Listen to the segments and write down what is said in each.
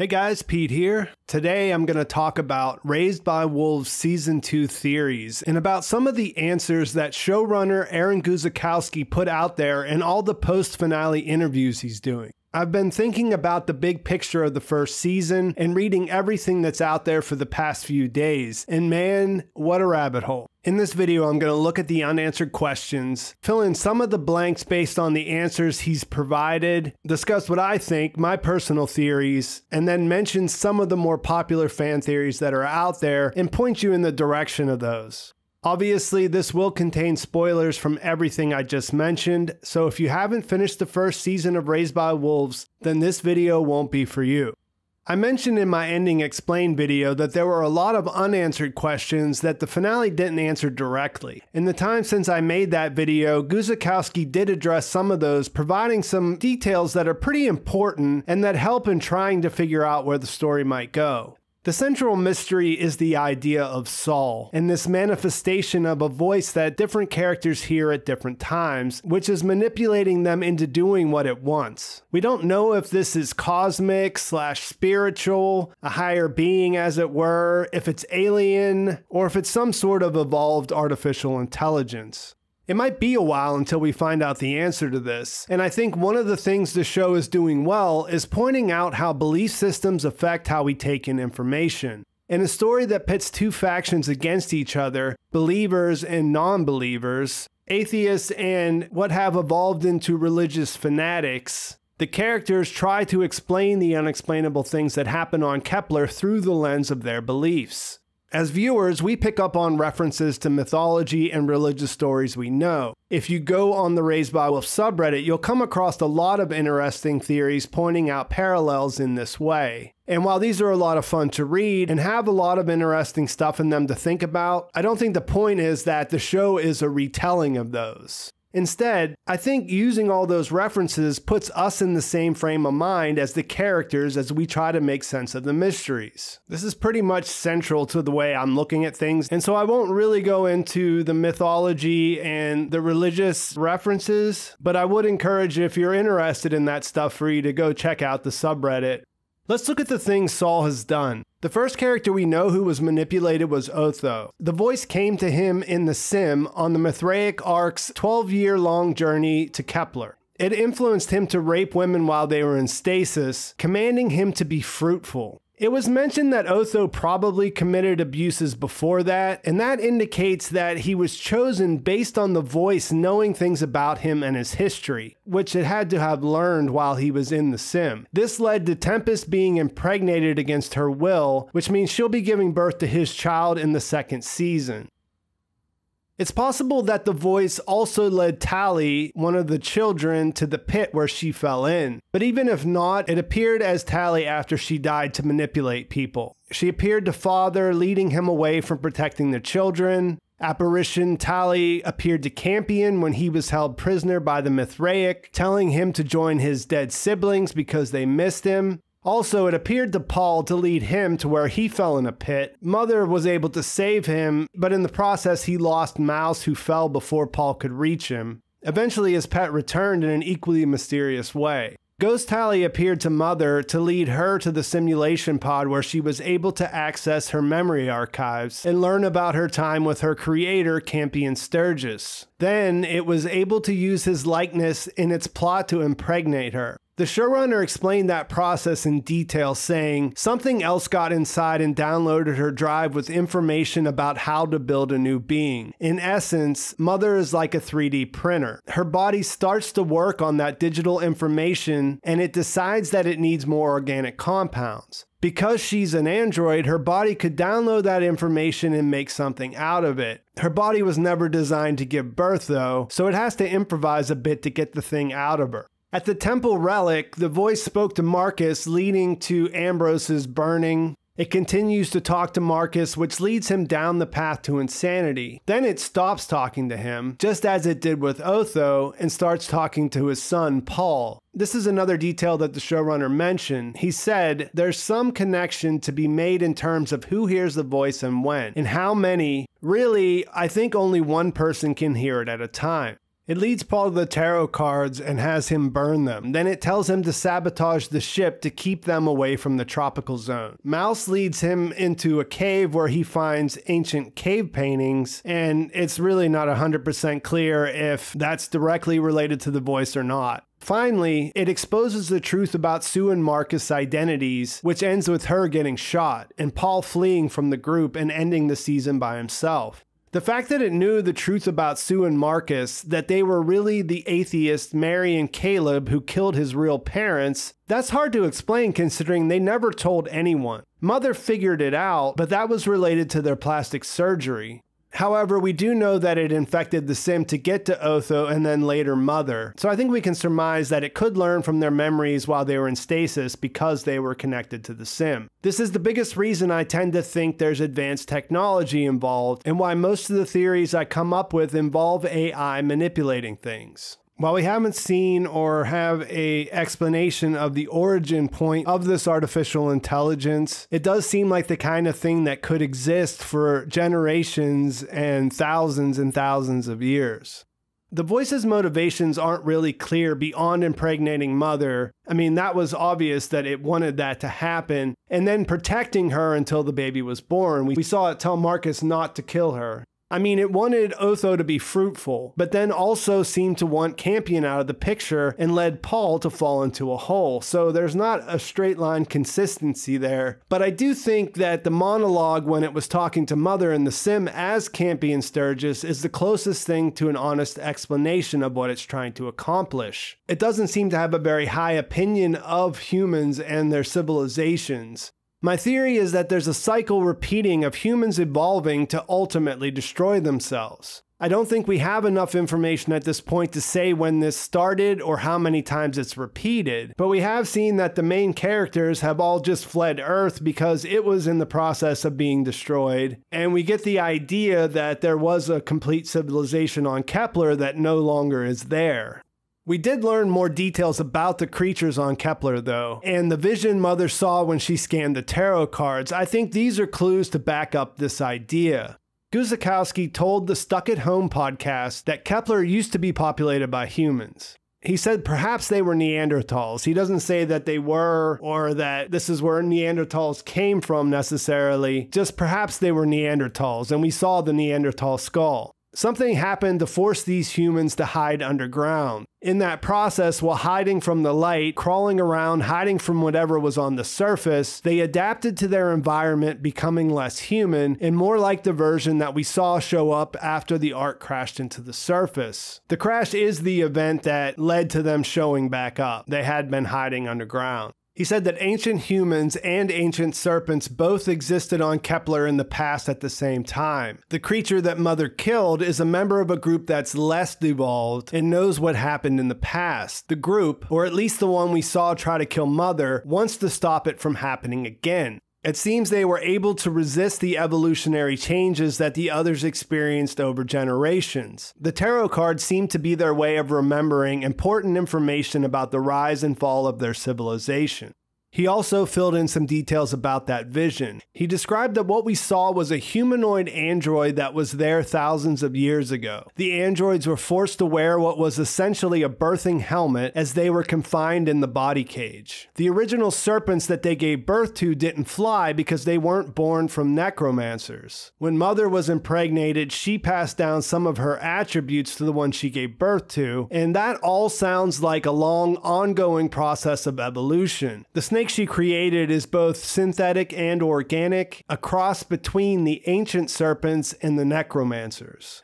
Hey guys, Pete here. Today I'm going to talk about Raised by Wolves Season 2 theories and about some of the answers that showrunner Aaron Guzikowski put out there and all the post-finale interviews he's doing. I've been thinking about the big picture of the first season and reading everything that's out there for the past few days, and man, what a rabbit hole. In this video, I'm going to look at the unanswered questions, fill in some of the blanks based on the answers he's provided, discuss what I think, my personal theories, and then mention some of the more popular fan theories that are out there and point you in the direction of those. Obviously, this will contain spoilers from everything I just mentioned, so if you haven't finished the first season of Raised by Wolves, then this video won't be for you. I mentioned in my ending explain video that there were a lot of unanswered questions that the finale didn't answer directly. In the time since I made that video, Guzikowski did address some of those, providing some details that are pretty important and that help in trying to figure out where the story might go. The central mystery is the idea of Sol, and this manifestation of a voice that different characters hear at different times, which is manipulating them into doing what it wants. We don't know if this is cosmic / spiritual, a higher being as it were, if it's alien, or if it's some sort of evolved artificial intelligence. It might be a while until we find out the answer to this, and I think one of the things the show is doing well is pointing out how belief systems affect how we take in information. In a story that pits two factions against each other, believers and non-believers, atheists and what have evolved into religious fanatics, the characters try to explain the unexplainable things that happen on Kepler through the lens of their beliefs. As viewers, we pick up on references to mythology and religious stories we know. If you go on the Raised by Wolves subreddit, you'll come across a lot of interesting theories pointing out parallels in this way. And while these are a lot of fun to read and have a lot of interesting stuff in them to think about, I don't think the point is that the show is a retelling of those. Instead, I think using all those references puts us in the same frame of mind as the characters as we try to make sense of the mysteries. This is pretty much central to the way I'm looking at things, and so I won't really go into the mythology and the religious references, but I would encourage, if you're interested in that stuff, for you to go check out the subreddit. Let's look at the things Sol has done. The first character we know who was manipulated was Otho. The voice came to him in the sim on the Mithraic Ark's 12-year-long journey to Kepler. It influenced him to rape women while they were in stasis, commanding him to be fruitful. It was mentioned that Otho probably committed abuses before that, and that indicates that he was chosen based on the voice knowing things about him and his history, which it had to have learned while he was in the sim. This led to Tempest being impregnated against her will, which means she'll be giving birth to his child in the second season. It's possible that the voice also led Tali, one of the children, to the pit where she fell in. But even if not, it appeared as Tali after she died to manipulate people. She appeared to Father, leading him away from protecting the children. Apparition Tali appeared to Campion when he was held prisoner by the Mithraic, telling him to join his dead siblings because they missed him. Also, it appeared to Paul to lead him to where he fell in a pit. Mother was able to save him, but in the process he lost Mouse, who fell before Paul could reach him. Eventually his pet returned in an equally mysterious way. Ghost Tali appeared to Mother to lead her to the simulation pod where she was able to access her memory archives and learn about her time with her creator, Campion Sturgis. Then, it was able to use his likeness in its plot to impregnate her. The showrunner explained that process in detail, saying, "Something else got inside and downloaded her drive with information about how to build a new being. In essence, Mother is like a 3D printer. Her body starts to work on that digital information, and it decides that it needs more organic compounds. Because she's an android, her body could download that information and make something out of it. Her body was never designed to give birth, though, so it has to improvise a bit to get the thing out of her." At the temple relic, the voice spoke to Marcus, leading to Ambrose's burning. It continues to talk to Marcus, which leads him down the path to insanity. Then it stops talking to him, just as it did with Otho, and starts talking to his son, Paul. This is another detail that the showrunner mentioned. He said, "There's some connection to be made in terms of who hears the voice and when, and how many. Really, I think only one person can hear it at a time." It leads Paul to the tarot cards and has him burn them. Then it tells him to sabotage the ship to keep them away from the tropical zone. Mouse leads him into a cave where he finds ancient cave paintings, and it's really not 100% clear if that's directly related to the voice or not. Finally, it exposes the truth about Sue and Marcus' identities, which ends with her getting shot, and Paul fleeing from the group and ending the season by himself. The fact that it knew the truth about Sue and Marcus, that they were really the atheists Mary and Caleb who killed his real parents, that's hard to explain considering they never told anyone. Mother figured it out, but that was related to their plastic surgery. However, we do know that it infected the sim to get to Otho and then later Mother, so I think we can surmise that it could learn from their memories while they were in stasis because they were connected to the sim. This is the biggest reason I tend to think there's advanced technology involved and why most of the theories I come up with involve AI manipulating things. While we haven't seen or have an explanation of the origin point of this artificial intelligence, it does seem like the kind of thing that could exist for generations and thousands of years. The voice's motivations aren't really clear beyond impregnating Mother. I mean, that was obvious that it wanted that to happen, and then protecting her until the baby was born. We saw it tell Marcus not to kill her. I mean, it wanted Otho to be fruitful, but then also seemed to want Campion out of the picture and led Paul to fall into a hole. So there's not a straight line consistency there. But I do think that the monologue when it was talking to Mother and the sim as Campion Sturgis is the closest thing to an honest explanation of what it's trying to accomplish. It doesn't seem to have a very high opinion of humans and their civilizations. My theory is that there's a cycle repeating of humans evolving to ultimately destroy themselves. I don't think we have enough information at this point to say when this started or how many times it's repeated, but we have seen that the main characters have all just fled Earth because it was in the process of being destroyed, and we get the idea that there was a complete civilization on Kepler that no longer is there. We did learn more details about the creatures on Kepler though, and the vision Mother saw when she scanned the tarot cards. I think these are clues to back up this idea. Guzikowski told the Stuck at Home podcast that Kepler used to be populated by humans. He said perhaps they were Neanderthals. He doesn't say that they were or that this is where Neanderthals came from necessarily, just perhaps they were Neanderthals, and we saw the Neanderthal skull. Something happened to force these humans to hide underground. In that process, while hiding from the light, crawling around, hiding from whatever was on the surface, they adapted to their environment, becoming less human and more like the version that we saw show up after the Ark crashed into the surface. The crash is the event that led to them showing back up. They had been hiding underground. He said that ancient humans and ancient serpents both existed on Kepler in the past at the same time. The creature that Mother killed is a member of a group that's less evolved and knows what happened in the past. The group, or at least the one we saw try to kill Mother, wants to stop it from happening again. It seems they were able to resist the evolutionary changes that the others experienced over generations. The tarot cards seemed to be their way of remembering important information about the rise and fall of their civilization. He also filled in some details about that vision. He described that what we saw was a humanoid android that was there thousands of years ago. The androids were forced to wear what was essentially a birthing helmet as they were confined in the body cage. The original serpents that they gave birth to didn't fly because they weren't born from necromancers. When Mother was impregnated, she passed down some of her attributes to the one she gave birth to, and that all sounds like a long, ongoing process of evolution. The snake she created is both synthetic and organic, a cross between the ancient serpents and the necromancers.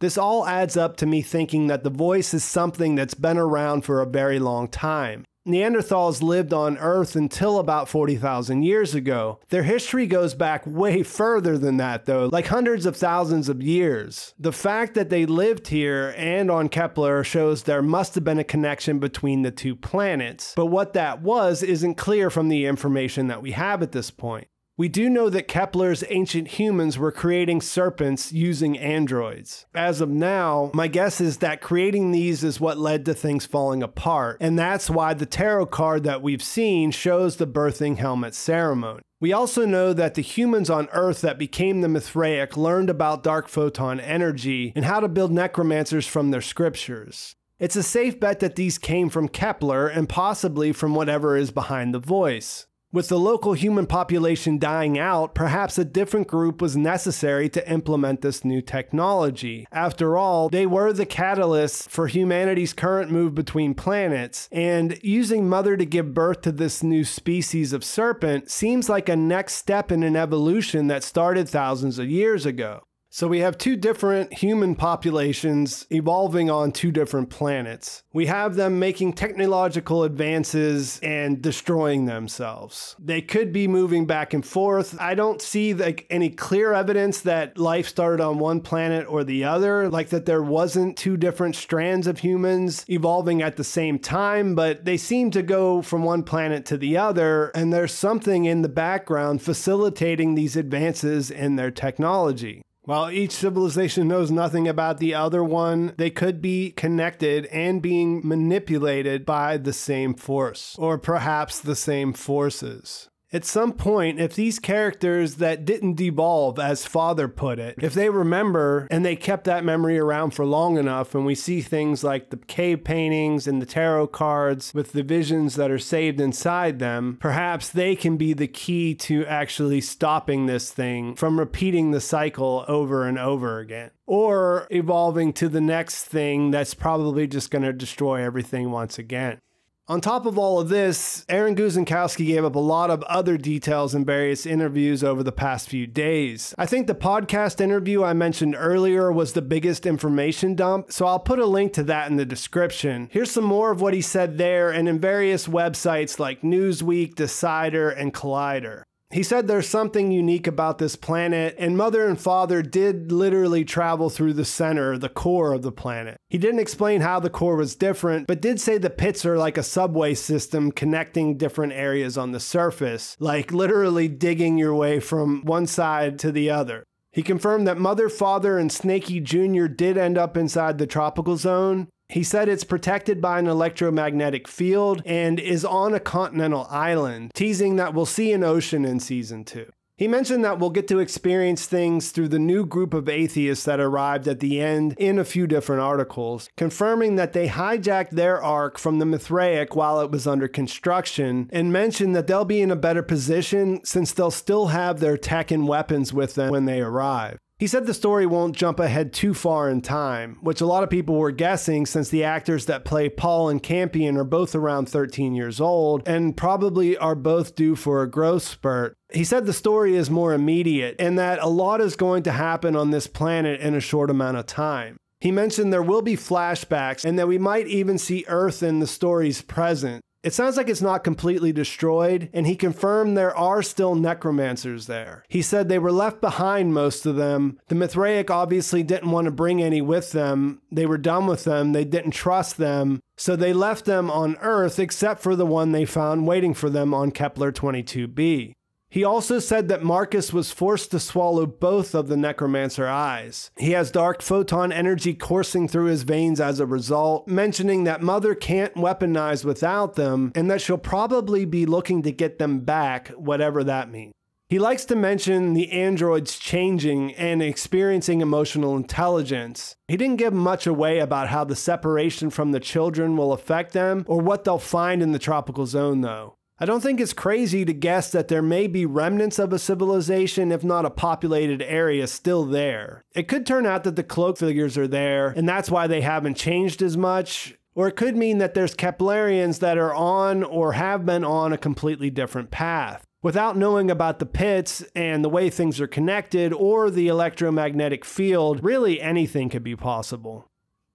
This all adds up to me thinking that the voice is something that's been around for a very long time. Neanderthals lived on Earth until about 40,000 years ago. Their history goes back way further than that though, like hundreds of thousands of years. The fact that they lived here and on Kepler shows there must have been a connection between the two planets, but what that was isn't clear from the information that we have at this point. We do know that Kepler's ancient humans were creating serpents using androids. As of now, my guess is that creating these is what led to things falling apart, and that's why the tarot card that we've seen shows the birthing helmet ceremony. We also know that the humans on Earth that became the Mithraic learned about dark photon energy and how to build necromancers from their scriptures. It's a safe bet that these came from Kepler and possibly from whatever is behind the voice. With the local human population dying out, perhaps a different group was necessary to implement this new technology. After all, they were the catalysts for humanity's current move between planets, and using Mother to give birth to this new species of serpent seems like a next step in an evolution that started thousands of years ago. So we have two different human populations evolving on two different planets. We have them making technological advances and destroying themselves. They could be moving back and forth. I don't see like any clear evidence that life started on one planet or the other, like that there wasn't two different strands of humans evolving at the same time, but they seem to go from one planet to the other, and there's something in the background facilitating these advances in their technology. While each civilization knows nothing about the other one, they could be connected and being manipulated by the same force, or perhaps the same forces. At some point, if these characters that didn't devolve, as Father put it, if they remember and they kept that memory around for long enough, and we see things like the cave paintings and the tarot cards with the visions that are saved inside them, perhaps they can be the key to actually stopping this thing from repeating the cycle over and over again, or evolving to the next thing that's probably just going to destroy everything once again. On top of all of this, Aaron Guzikowski gave up a lot of other details in various interviews over the past few days. I think the podcast interview I mentioned earlier was the biggest information dump, so I'll put a link to that in the description. Here's some more of what he said there and in various websites like Newsweek, Decider, and Collider. He said there's something unique about this planet, and Mother and Father did literally travel through the center, the core of the planet. He didn't explain how the core was different, but did say the pits are like a subway system connecting different areas on the surface, like literally digging your way from one side to the other. He confirmed that Mother, Father, and Snakey Jr. did end up inside the tropical zone. He said it's protected by an electromagnetic field and is on a continental island, teasing that we'll see an ocean in season 2. He mentioned that we'll get to experience things through the new group of atheists that arrived at the end in a few different articles, confirming that they hijacked their ark from the Mithraic while it was under construction, and mentioned that they'll be in a better position since they'll still have their tech and weapons with them when they arrive. He said the story won't jump ahead too far in time, which a lot of people were guessing since the actors that play Paul and Campion are both around 13 years old and probably are both due for a growth spurt. He said the story is more immediate and that a lot is going to happen on this planet in a short amount of time. He mentioned there will be flashbacks and that we might even see Earth in the story's present. It sounds like it's not completely destroyed, and he confirmed there are still necromancers there. He said they were left behind, most of them. The Mithraic obviously didn't want to bring any with them. They were done with them. They didn't trust them. So they left them on Earth, except for the one they found waiting for them on Kepler-22b. He also said that Marcus was forced to swallow both of the necromancer eyes. He has dark photon energy coursing through his veins as a result, mentioning that Mother can't weaponize without them and that she'll probably be looking to get them back, whatever that means. He likes to mention the androids changing and experiencing emotional intelligence. He didn't give much away about how the separation from the children will affect them or what they'll find in the tropical zone, though. I don't think it's crazy to guess that there may be remnants of a civilization, if not a populated area, still there. It could turn out that the cloak figures are there, and that's why they haven't changed as much. Or it could mean that there's Keplerians that are on or have been on a completely different path. Without knowing about the pits and the way things are connected or the electromagnetic field, really anything could be possible.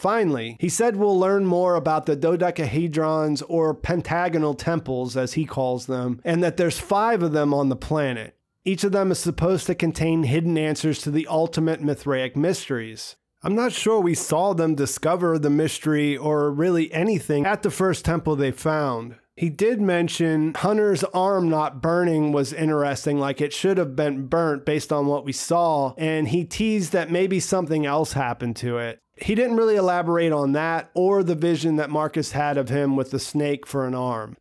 Finally, he said we'll learn more about the dodecahedrons or pentagonal temples, as he calls them, and that there's 5 of them on the planet. Each of them is supposed to contain hidden answers to the ultimate Mithraic mysteries. I'm not sure we saw them discover the mystery or really anything at the first temple they found. He did mention Hunter's arm not burning was interesting, like it should have been burnt based on what we saw, and he teased that maybe something else happened to it. He didn't really elaborate on that or the vision that Marcus had of him with the snake for an arm.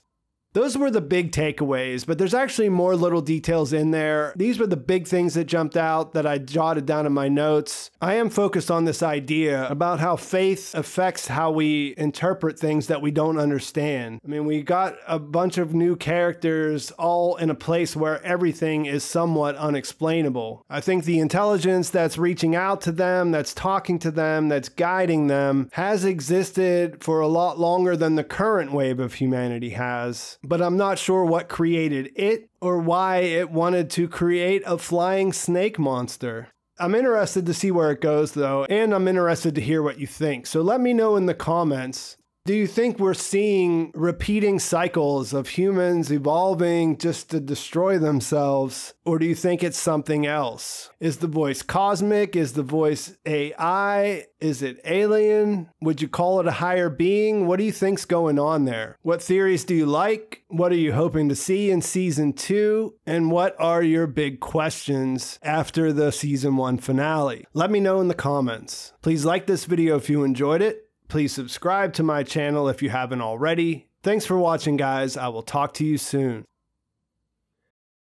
Those were the big takeaways, but there's actually more little details in there. These were the big things that jumped out that I jotted down in my notes. I am focused on this idea about how faith affects how we interpret things that we don't understand. I mean, we got a bunch of new characters all in a place where everything is somewhat unexplainable. I think the intelligence that's reaching out to them, that's talking to them, that's guiding them, has existed for a lot longer than the current wave of humanity has. But I'm not sure what created it or why it wanted to create a flying snake monster. I'm interested to see where it goes though, and I'm interested to hear what you think. So let me know in the comments. Do you think we're seeing repeating cycles of humans evolving just to destroy themselves? Or do you think it's something else? Is the voice cosmic? Is the voice AI? Is it alien? Would you call it a higher being? What do you think's going on there? What theories do you like? What are you hoping to see in season 2? And what are your big questions after the season 1 finale? Let me know in the comments. Please like this video if you enjoyed it. Please subscribe to my channel if you haven't already. Thanks for watching, guys. I will talk to you soon.